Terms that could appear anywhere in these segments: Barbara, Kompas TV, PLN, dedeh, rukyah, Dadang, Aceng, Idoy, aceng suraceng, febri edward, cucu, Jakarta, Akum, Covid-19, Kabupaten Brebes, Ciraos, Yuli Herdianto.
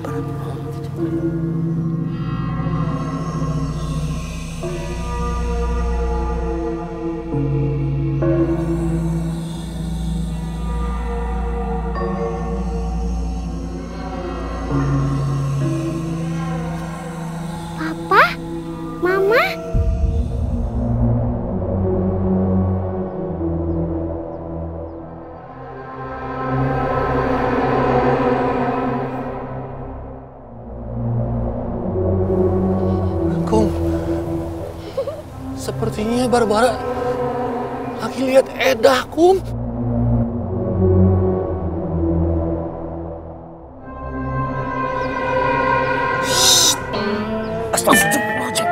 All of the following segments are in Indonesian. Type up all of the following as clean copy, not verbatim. Barbara. Sepertinya Barbara lagi lihat Edah, Kum. Astagfirullahaladzim.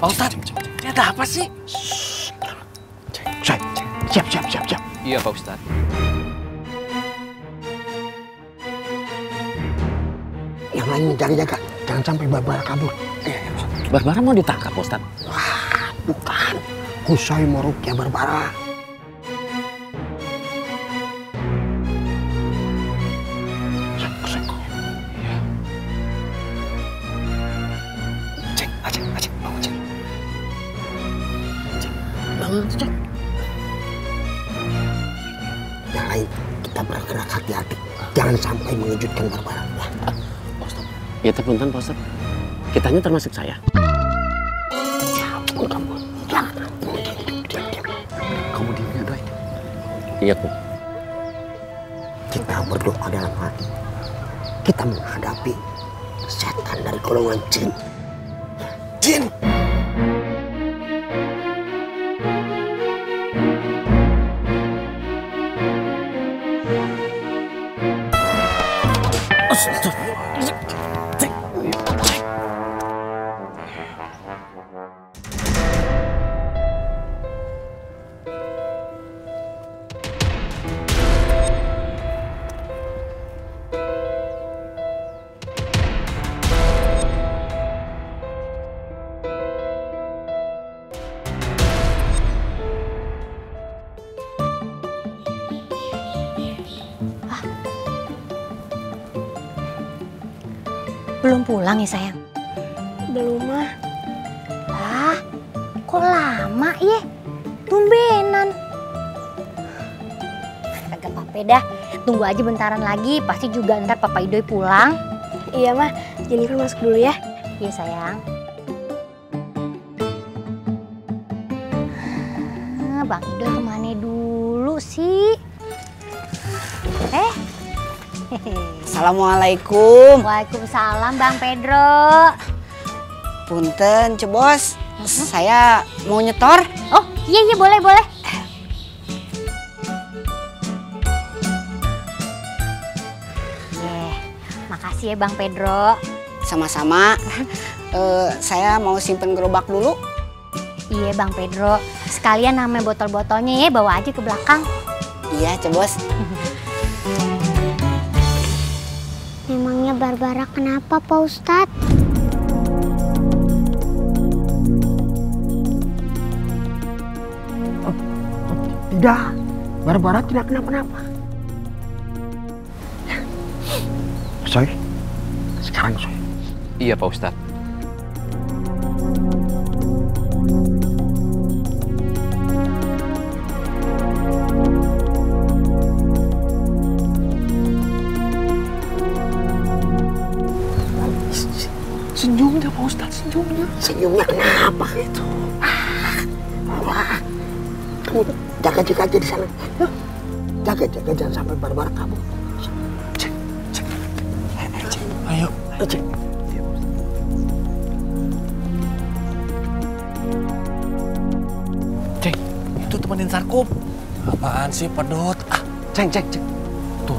Pak Ustadz, ini ada apa sih? Siap. Iya, Pak Ustadz. Ini jaga-jaga, jangan sampai Barbara kabur. Barbara mau ditangkap, Ustaz? Wah, bukan. Husay mau rukyah Barbara. Cek, Aceng, bangun Aceng. Bangun Aceng. Yang lain, kita bergerak hati-hati. Jangan sampai mengejutkan Barbara. Ya terpunten, Pak Ustadz. Kitanya termasuk saya. Kamu dirinya ada ini? Iya, Kum. Kita berdoa dalam hati. Kita menghadapi setan dari golongan jin. Jin! Belum pulang ya, sayang? Belum, mah. Lah, kok lama ya? Tumbenan. Kagak apa-apa dah. Tunggu aja bentaran lagi, pasti juga ntar Papa Idoy pulang. Iya, mah. Jennifer masuk dulu ya. Iya, sayang. Bang Idoy kemana dulu sih? Assalamualaikum. Waalaikumsalam, Bang Pedro. Punten, Cebos. Saya mau nyetor. Oh, iya, boleh. Makasih ya, Bang Pedro. Sama-sama. Saya mau simpen gerobak dulu. Iya, Bang Pedro. Sekalian namanya botol-botolnya ya, bawa aja ke belakang. Iya, Cebos. Memangnya Barbara kenapa, Pak Ustadz? Tidak, Barbara tidak kenapa-napa. Soy, sekarang Soy. Iya, Pak Ustadz. Senyumnya, Pak Ustadz, senyumnya. Senyumnya kenapa itu? Wah, kamu jaga-jaga aja di sana. Jaga-jaga, jangan sampai Barbara kamu. Cek. Ayo, cek. Ceng, itu temenin Sarkum. Apaan sih, pedut? Ceng. Tuh,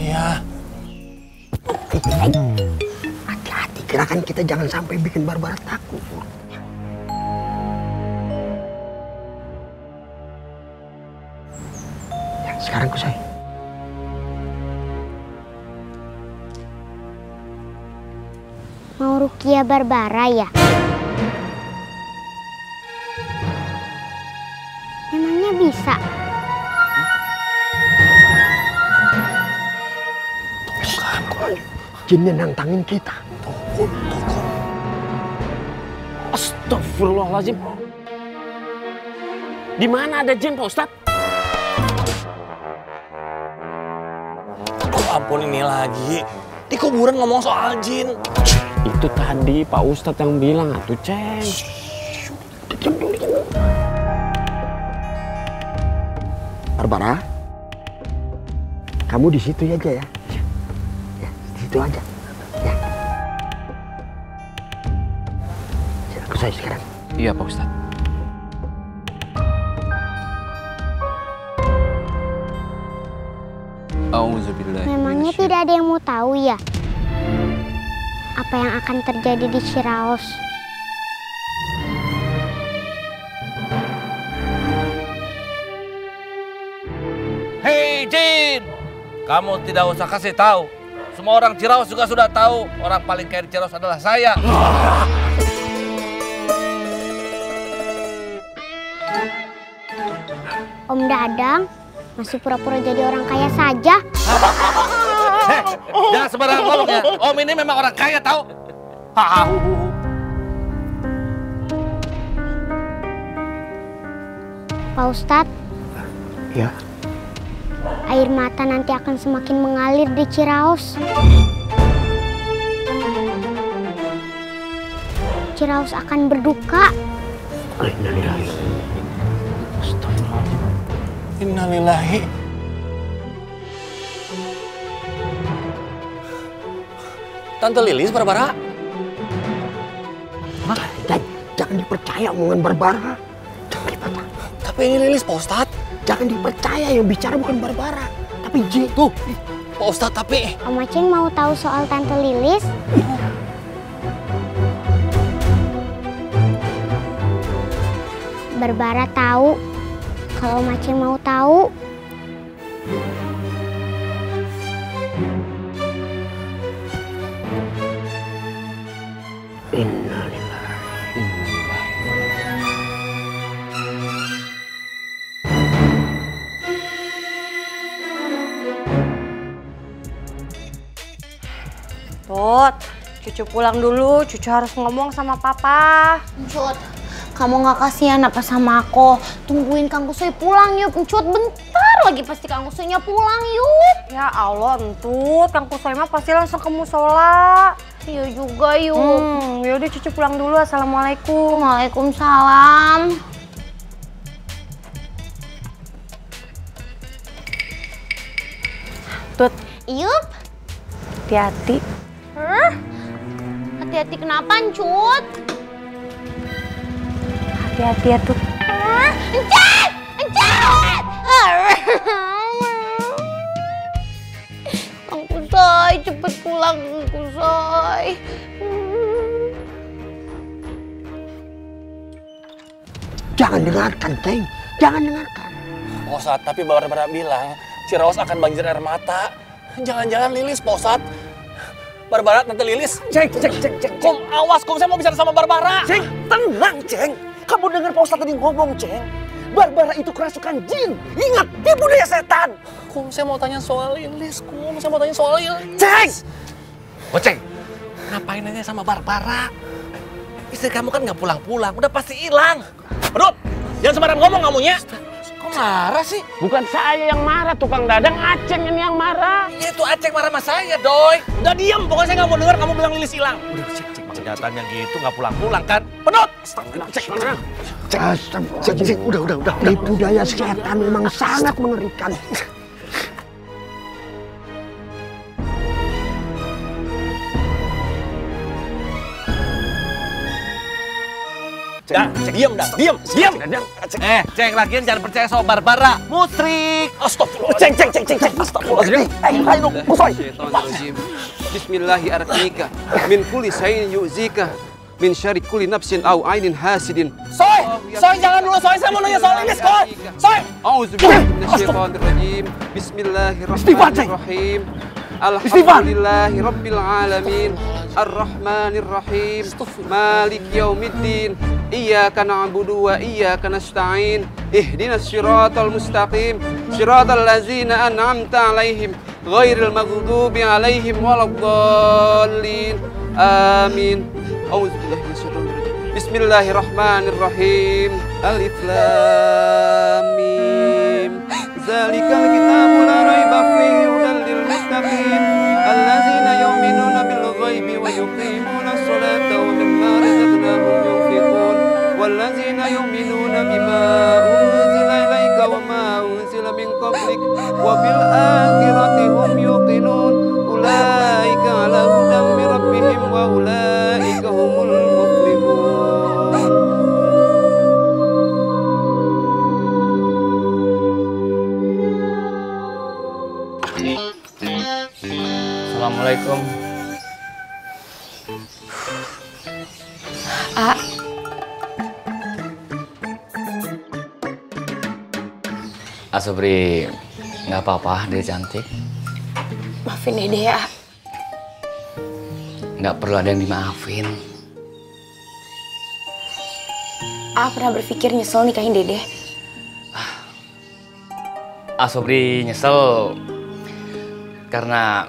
iya. Gerakan kita jangan sampai bikin Barbara takut. Ya, sekarang Kusai. Mau rukyah Barbara ya? Emangnya bisa? jinnya nantangin kita. Tokom. Astagfirullahaladzim. Di mana ada jin, Pak Ustadz? Oh ampun, ini lagi. Di kuburan ngomong soal jin. Itu tadi Pak Ustadz yang bilang, atuh Ceng. Barbara, kamu di situ aja ya. Ya, di situ aja. Ya. Aku saya sekarang. Iya, Pak Ustadz. Memangnya tidak ada yang mau tahu ya apa yang akan terjadi di Ciraos? Hei jin, kamu tidak usah kasih tahu. Semua orang Ciraos juga sudah tahu. Orang paling kaya di Ciraos adalah saya. Om Dadang masih pura-pura jadi orang kaya saja. Jangan sembarangan ngomong ya. Om ini memang orang kaya tahu. Pak Ustadz. Ya. Air mata nanti akan semakin mengalir di Ciraos. Ciraos akan berduka. Innalillahi. Tante Lilis, Barbara? Hah? Jangan dipercaya omongan Barbara. Jangan dipercaya. Tapi ini Lilis, Pak Ustadz. Jangan dipercaya, yang bicara bukan Barbara. Tapi Ji. Tuh, Pak Ustadz, tapi... Om Aceng mau tahu soal Tante Lilis? Barbara tahu. Kalau Om Aceng mau tahu. Innalillahi. Tut, cucu pulang dulu. Cucu harus ngomong sama papa. Tut, kamu gak kasihan apa sama aku? Tungguin Kang Kusoy pulang yuk, Encut. Bentar lagi pasti Kang Kusoynya pulang yuk. Ya Allah, Encut. Kang Kusoy mah pasti langsung ke musola. Iya juga yuk. Yaudah cucu pulang dulu. Assalamualaikum. Waalaikumsalam. Tut. Yup. Hati-hati. Hati-hati kenapa, Encut? Hati-hati ya tuh. Encet! Encet! Kang Kusoy, cepet pulang Kang Kusoy. Jangan dengarkan, Ceng. Jangan dengarkan. Pak Ustadz, tapi Barbara bilang Ciraos akan banjir air mata. Jangan-jangan Lilis, Pak Ustadz. Barbara, Tante Lilis. Ceng. Kom, awas, Kom. Saya mau bicara sama Barbara. Ceng, tenang, Ceng. Kamu dengar Pak Ustadz tadi ngomong, Ceng. Barbara itu kerasukan jin. Ingat, dia budaya setan. Kum, saya mau tanya soal Lilis. Ceng! Oh, Ceng. Ngapain aja sama Barbara? Istri kamu kan nggak pulang-pulang. Udah pasti hilang. Pedut, jangan sembarangan ngomong kamunya. Kok marah sih? Bukan saya yang marah, Tukang Dadang. Aceng ini yang marah. Iya, itu Aceng marah sama saya, Doy. Udah diam, pokoknya saya nggak mau dengar kamu bilang Lilis hilang. Udah, Ceng. Kenyataannya gitu, nggak pulang-pulang kan? Penut! Cek, udah. Di budaya setan memang sangat mengerikan. Diam. Ceng, lagian jangan percaya sama Barbara. Musrik. Astagfirullah. Ceng. Astagfirullah. Bismillahirrahmanirrahim. Min kulli syai'in yu'zika min syarri kulli nafsin aw ainin hasidin. Soy, jangan dulu Soy, saya mau nanya soal ini, Soy. Auzubillahi minasyaitonir rajim. Bismillahirrahmanirrahim. Alhamdulillahirabbil alamin. Ar-Rahmanir-Rahim, Malik Yaumiddin, Iyyaka na'budu wa iyyaka nasta'in, Ihdinas siratal mustaqim, siratal ladzina an'amta 'alaihim ghairil maghdubi alaihim waladdallin. Amin. Auzubillahi minasyaitonir rajim. Bismillahirrahmanirrahim. Alif Lam Mim. Zalikal kitabu la raiba fihi hudan lil muttaqin allazina yu'minuna bil ghaibi wa yuqimuna as-salata wa mimma razaqnahum yunfiqun wallazina yu'minuna bima unzila ilaika wa ma unzila min qablik wa bil akhirati hum yuqinun ulaika ala hudan min rabbihim wa ulaika humul Assalamualaikum. Asobri, nggak apa-apa, dia cantik. Maafin Dede ya. Nggak perlu ada yang dimaafin. Pernah berpikir nyesel nikahin Dede? Asobri nyesel karena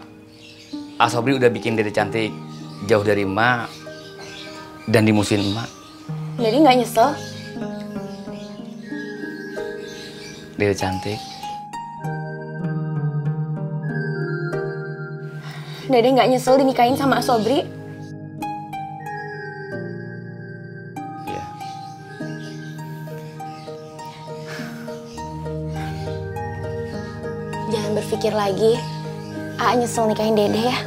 Asobri udah bikin Dede cantik jauh dari emak dan dimusuhin emak. Jadi nggak nyesel? Dede cantik. Dede nggak nyesel dinikahin sama Asobri? Iya. Jangan berpikir lagi. Aa nyesel nikahin Dede ya.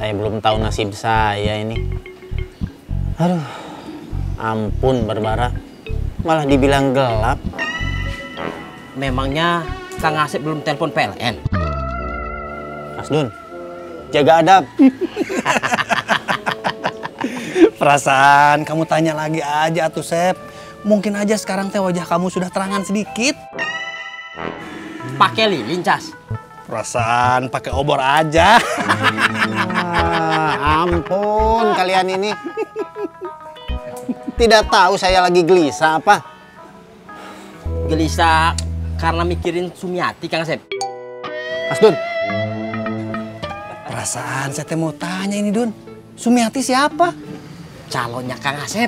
Saya belum tahu nasib saya ini. Aduh, ampun Barbara. Malah dibilang gelap. Memangnya Kang Asep belum telepon PLN? Asdun, jaga adab. Perasaan kamu tanya lagi aja atuh Sep. Mungkin aja sekarang teh wajah kamu sudah terangan sedikit. Pakai lilin, Cas. Perasaan pakai obor aja. Ampun kalian ini. Tidak tahu saya lagi gelisah apa? Gelisah karena mikirin Sumiati, Kang Sep. Asdun. Perasaan saya teh mau tanya ini, Dun. Sumiati siapa? Calonnya Kang Asep.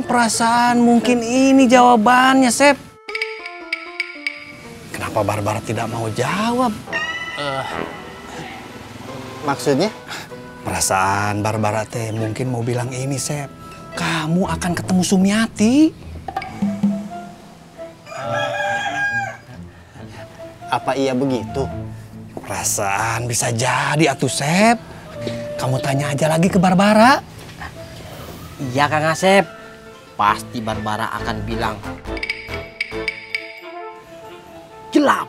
Perasaan mungkin ini jawabannya, Sep. Kenapa Barbara tidak mau jawab? Maksudnya? Perasaan Barbara teh mungkin mau bilang ini, Sep. Kamu akan ketemu Sumiati. Apa iya begitu? Perasaan bisa jadi atuh, Sep. Kamu tanya aja lagi ke Barbara. Iya Kang Asep, pasti Barbara akan bilang gelap.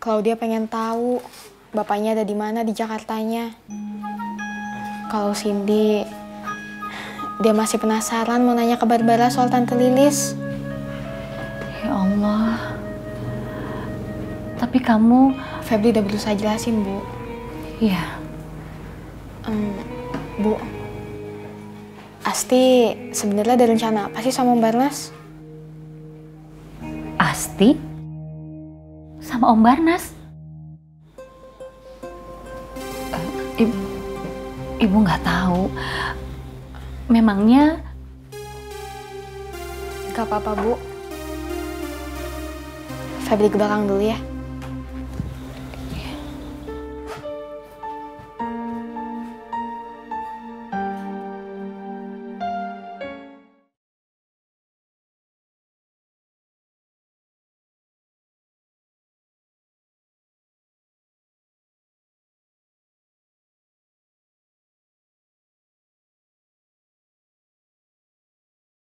Kalau dia pengen tahu bapaknya ada di mana di Jakartanya. Kalau Cindy, dia masih penasaran mau nanya ke Barbara soal Tante Lilis. Ya Allah. Tapi kamu... Febri udah berusaha jelasin, Bu. Iya. Bu, Asti sebenarnya ada rencana apa sih sama Om Barnas? Asti? Sama Om Barnas? Ibu nggak tahu. Memangnya... Nggak apa-apa, Bu. Febri ke belakang dulu ya.